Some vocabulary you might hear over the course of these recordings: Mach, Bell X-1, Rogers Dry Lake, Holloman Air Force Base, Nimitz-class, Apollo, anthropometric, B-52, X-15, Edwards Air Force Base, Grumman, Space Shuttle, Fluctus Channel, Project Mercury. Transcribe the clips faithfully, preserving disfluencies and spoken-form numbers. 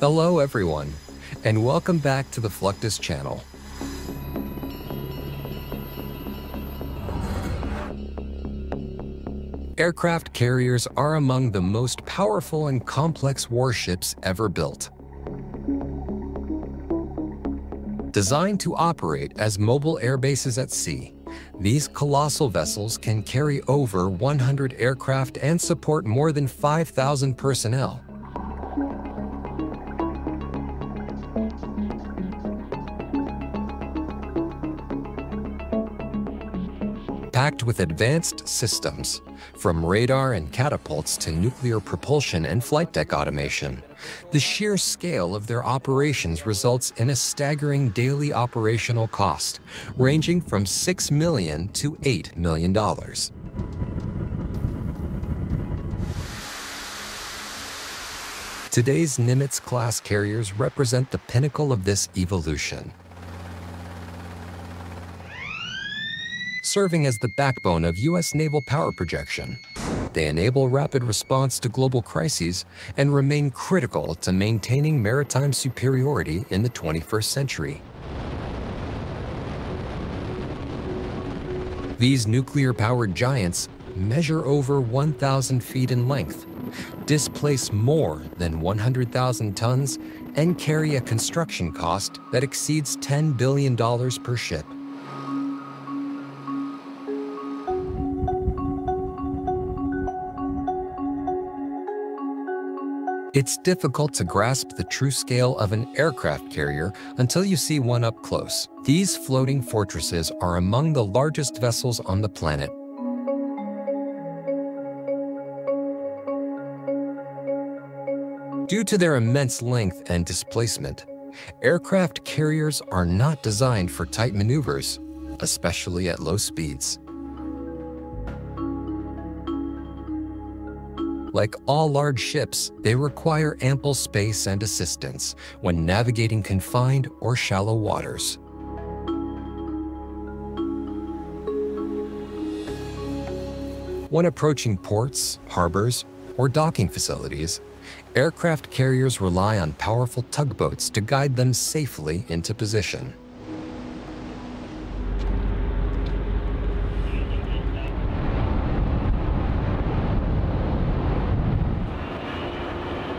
Hello everyone, and welcome back to the Fluctus Channel. Aircraft carriers are among the most powerful and complex warships ever built. Designed to operate as mobile airbases at sea, these colossal vessels can carry over one hundred aircraft and support more than five thousand personnel. Packed with advanced systems, from radar and catapults to nuclear propulsion and flight deck automation, the sheer scale of their operations results in a staggering daily operational cost, ranging from six million dollars to eight million dollars. Today's Nimitz-class carriers represent the pinnacle of this evolution, serving as the backbone of U S naval power projection. They enable rapid response to global crises and remain critical to maintaining maritime superiority in the twenty-first century. These nuclear-powered giants measure over one thousand feet in length, displace more than one hundred thousand tons, and carry a construction cost that exceeds ten billion dollars per ship. It's difficult to grasp the true scale of an aircraft carrier until you see one up close. These floating fortresses are among the largest vessels on the planet. Due to their immense length and displacement, aircraft carriers are not designed for tight maneuvers, especially at low speeds. Like all large ships, they require ample space and assistance when navigating confined or shallow waters. When approaching ports, harbors, or docking facilities, aircraft carriers rely on powerful tugboats to guide them safely into position.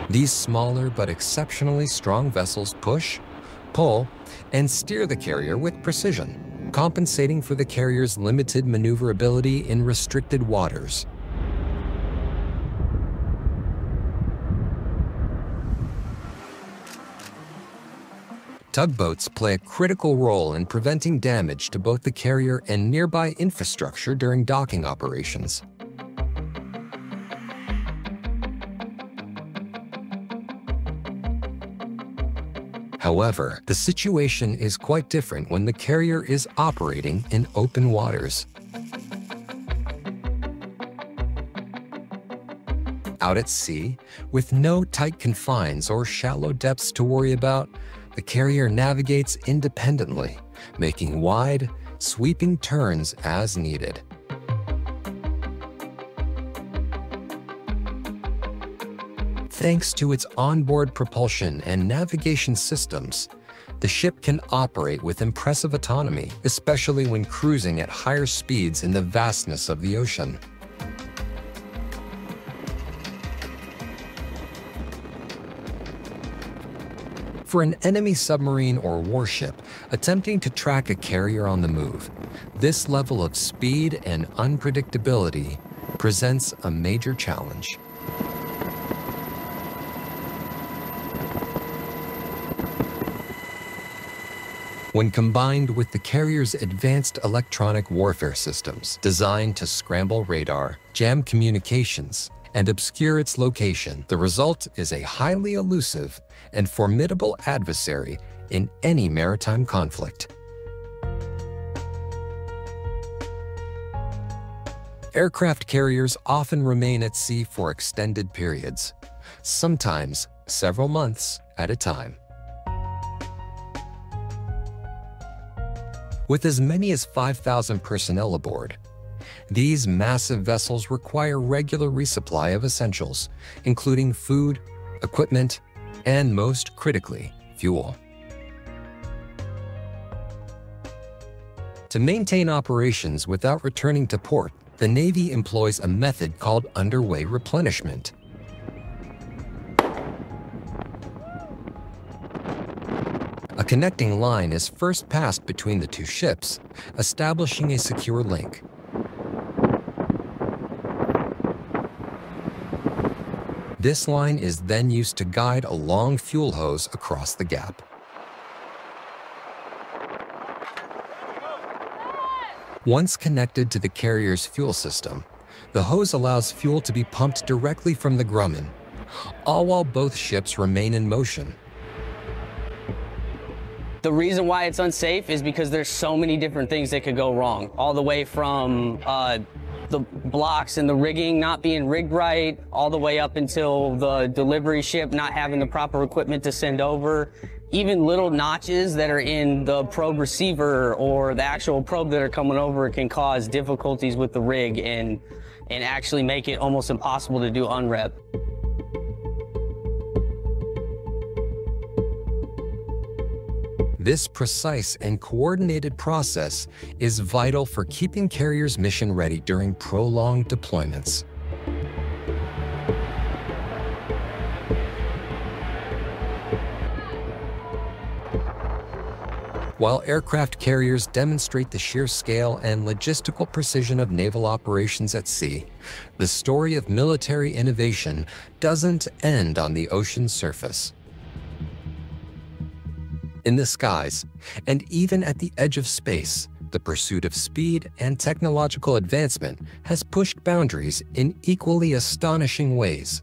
These smaller but exceptionally strong vessels push, pull, and steer the carrier with precision, compensating for the carrier's limited maneuverability in restricted waters. Tugboats play a critical role in preventing damage to both the carrier and nearby infrastructure during docking operations. However, the situation is quite different when the carrier is operating in open waters. Out at sea, with no tight confines or shallow depths to worry about, the carrier navigates independently, making wide, sweeping turns as needed. Thanks to its onboard propulsion and navigation systems, the ship can operate with impressive autonomy, especially when cruising at higher speeds in the vastness of the ocean. For an enemy submarine or warship attempting to track a carrier on the move, this level of speed and unpredictability presents a major challenge. When combined with the carrier's advanced electronic warfare systems designed to scramble radar, jam communications, and obscure its location, the result is a highly elusive and formidable adversary in any maritime conflict. Aircraft carriers often remain at sea for extended periods, sometimes several months at a time. With as many as five thousand personnel aboard, these massive vessels require regular resupply of essentials, including food, equipment, and most critically, fuel. To maintain operations without returning to port, the Navy employs a method called underway replenishment. A connecting line is first passed between the two ships, establishing a secure link. This line is then used to guide a long fuel hose across the gap. Once connected to the carrier's fuel system, the hose allows fuel to be pumped directly from the Grumman, all while both ships remain in motion. The reason why it's unsafe is because there's so many different things that could go wrong, all the way from uh, the blocks and the rigging not being rigged right, all the way up until the delivery ship not having the proper equipment to send over. Even little notches that are in the probe receiver or the actual probe that are coming over can cause difficulties with the rig and, and actually make it almost impossible to do unrep. This precise and coordinated process is vital for keeping carriers' mission ready during prolonged deployments. While aircraft carriers demonstrate the sheer scale and logistical precision of naval operations at sea, the story of military innovation doesn't end on the ocean surface. In the skies, and even at the edge of space, the pursuit of speed and technological advancement has pushed boundaries in equally astonishing ways.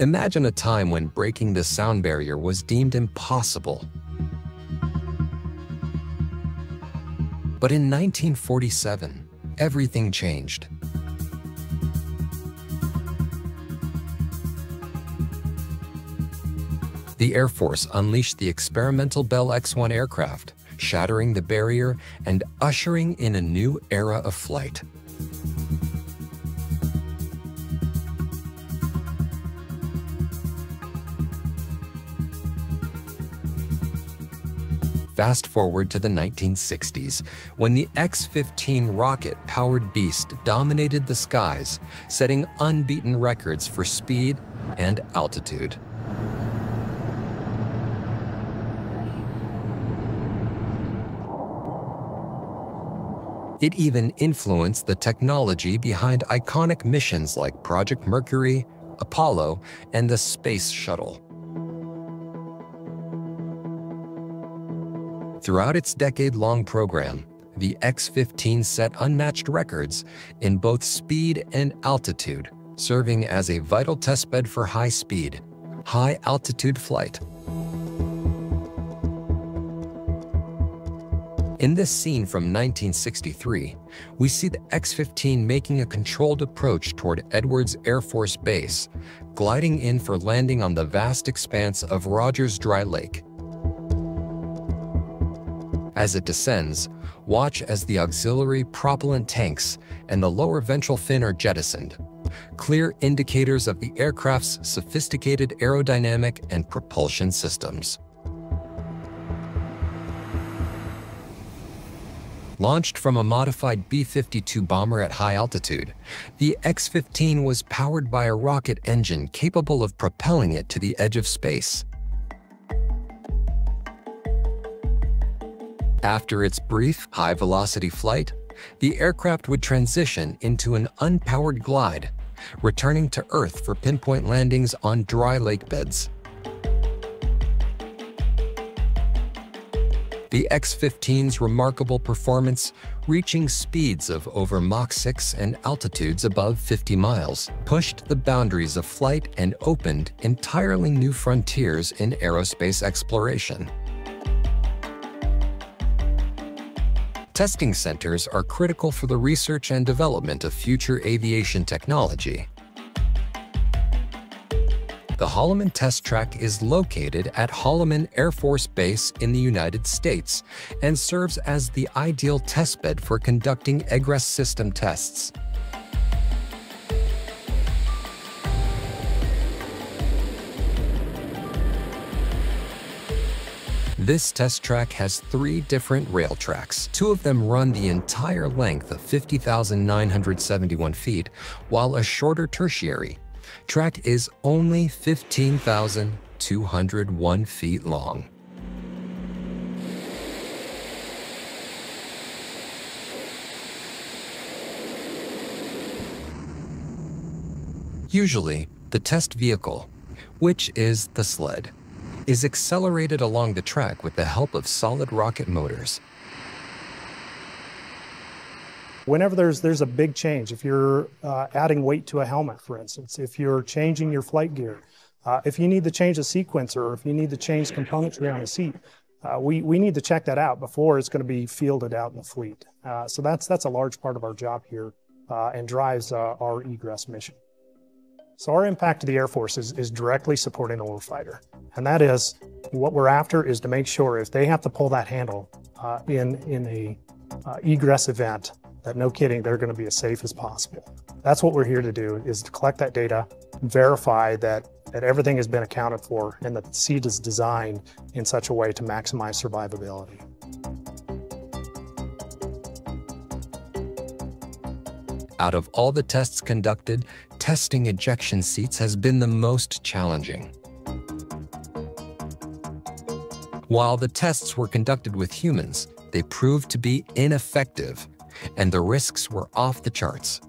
Imagine a time when breaking the sound barrier was deemed impossible. But in nineteen forty-seven, everything changed. The Air Force unleashed the experimental Bell X one aircraft, shattering the barrier and ushering in a new era of flight. Fast forward to the nineteen sixties, when the X fifteen rocket-powered beast dominated the skies, setting unbeaten records for speed and altitude. It even influenced the technology behind iconic missions like Project Mercury, Apollo, and the Space Shuttle. Throughout its decade-long program, the X fifteen set unmatched records in both speed and altitude, serving as a vital testbed for high-speed, high-altitude flight. In this scene from nineteen sixty-three, we see the X fifteen making a controlled approach toward Edwards Air Force Base, gliding in for landing on the vast expanse of Rogers Dry Lake. As it descends, watch as the auxiliary propellant tanks and the lower ventral fin are jettisoned, clear indicators of the aircraft's sophisticated aerodynamic and propulsion systems. Launched from a modified B fifty-two bomber at high altitude, the X fifteen was powered by a rocket engine capable of propelling it to the edge of space. After its brief, high-velocity flight, the aircraft would transition into an unpowered glide, returning to Earth for pinpoint landings on dry lake beds. The X fifteen's remarkable performance, reaching speeds of over Mach six and altitudes above fifty miles, pushed the boundaries of flight and opened entirely new frontiers in aerospace exploration. Testing centers are critical for the research and development of future aviation technology. The Holloman Test Track is located at Holloman Air Force Base in the United States and serves as the ideal testbed for conducting egress system tests. This test track has three different rail tracks. Two of them run the entire length of fifty thousand nine hundred seventy-one feet, while a shorter tertiary track is only fifteen thousand two hundred one feet long. Usually, the test vehicle, which is the sled, is accelerated along the track with the help of solid rocket motors. Whenever there's, there's a big change, if you're uh, adding weight to a helmet, for instance, if you're changing your flight gear, uh, if you need to change a sequencer, or if you need to change componentry on the seat, uh, we, we need to check that out before it's going to be fielded out in the fleet. Uh, so that's, that's a large part of our job here uh, and drives uh, our egress mission. So our impact to the Air Force is, is directly supporting the warfighter. And that is, what we're after is to make sure if they have to pull that handle uh, in, in a uh, egress event, that no kidding, they're gonna be as safe as possible. That's what we're here to do, is to collect that data, verify that, that everything has been accounted for and that the seat is designed in such a way to maximize survivability. Out of all the tests conducted, testing ejection seats has been the most challenging. While the tests were conducted with humans, they proved to be ineffective, and the risks were off the charts.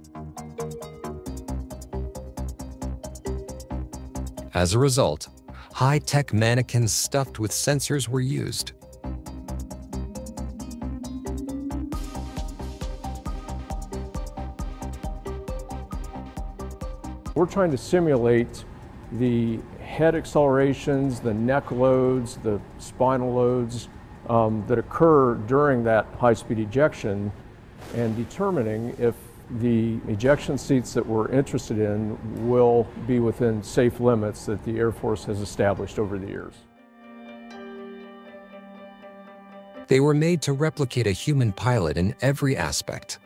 As a result, high-tech mannequins stuffed with sensors were used. We're trying to simulate the head accelerations, the neck loads, the spinal loads um, that occur during that high-speed ejection, and determining if the ejection seats that we're interested in will be within safe limits that the Air Force has established over the years. They were made to replicate a human pilot in every aspect.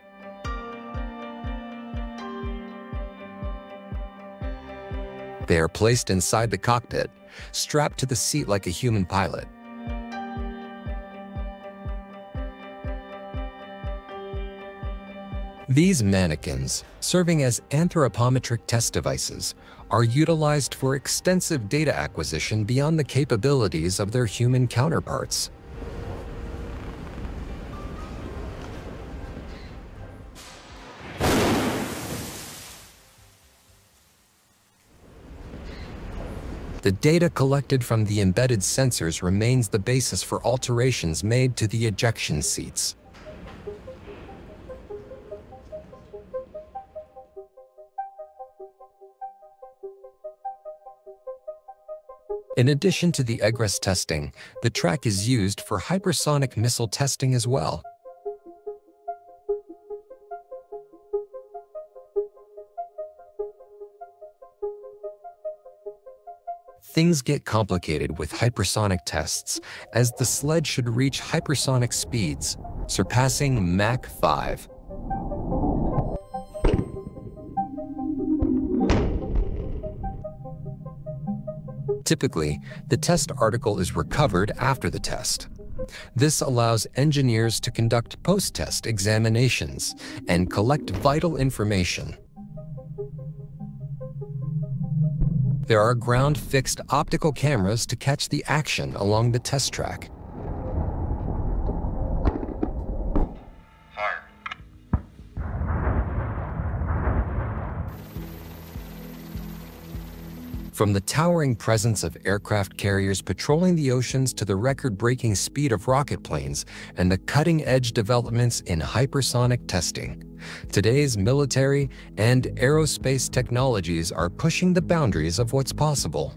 They are placed inside the cockpit, strapped to the seat like a human pilot. These mannequins, serving as anthropometric test devices, are utilized for extensive data acquisition beyond the capabilities of their human counterparts. The data collected from the embedded sensors remains the basis for alterations made to the ejection seats. In addition to the egress testing, the track is used for hypersonic missile testing as well. Things get complicated with hypersonic tests, as the sled should reach hypersonic speeds, surpassing Mach five. Typically, the test article is recovered after the test. This allows engineers to conduct post-test examinations and collect vital information. There are ground-fixed optical cameras to catch the action along the test track. Fire. From the towering presence of aircraft carriers patrolling the oceans to the record-breaking speed of rocket planes and the cutting-edge developments in hypersonic testing, today's military and aerospace technologies are pushing the boundaries of what's possible.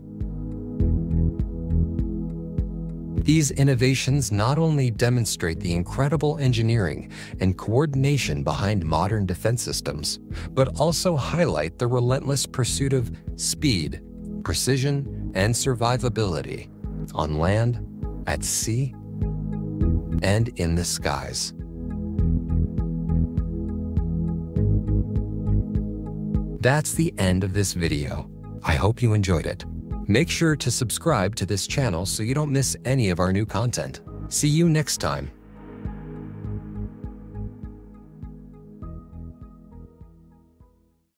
These innovations not only demonstrate the incredible engineering and coordination behind modern defense systems, but also highlight the relentless pursuit of speed, precision, and survivability on land, at sea, and in the skies. That's the end of this video. I hope you enjoyed it. Make sure to subscribe to this channel so you don't miss any of our new content. See you next time.